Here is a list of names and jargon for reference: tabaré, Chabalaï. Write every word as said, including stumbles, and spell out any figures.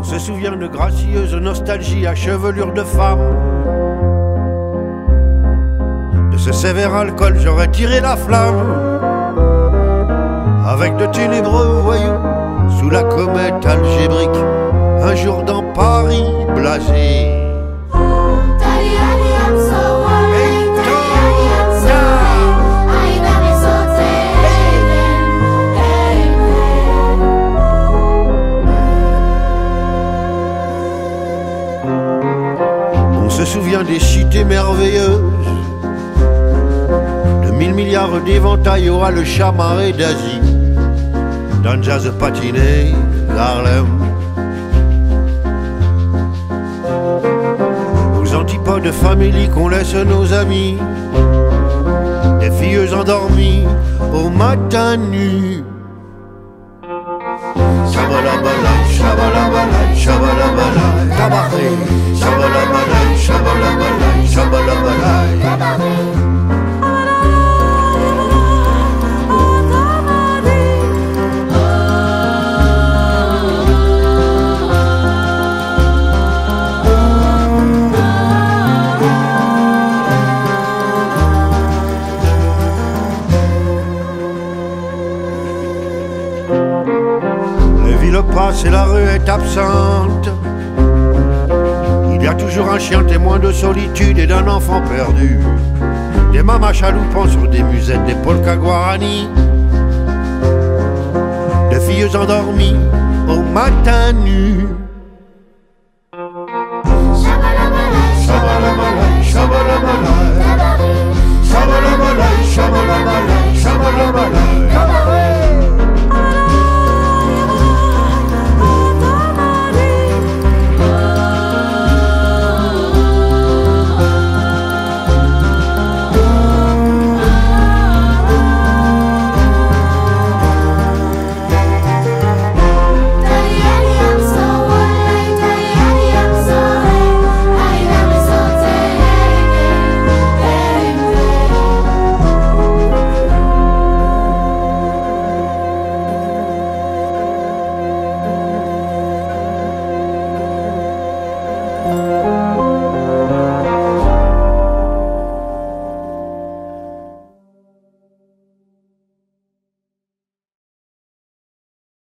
On se souvient de gracieuse nostalgie à chevelure de femme. De ce sévère alcool j'aurais tiré la flamme, avec de ténébreux voyous sous la comète algébrique, un jour dans Paris blasé. Je me souviens des cités merveilleuses, de mille milliards d'éventails au le chamarré d'Asie, d'un jazz patiné d'Harlem, aux antipodes familiers qu'on laisse nos amis, des filles endormies au matin nu. Chabalaï, Chabalaï, Chabalaï, tabaré, Chabalaï, Chabalaï, Chabalaï, tabaré. Le passe et la rue est absente. Il y a toujours un chien témoin de solitude et d'un enfant perdu, des mamas chaloupant sur des musettes, des polkas guarani, des filles endormies au matin nu.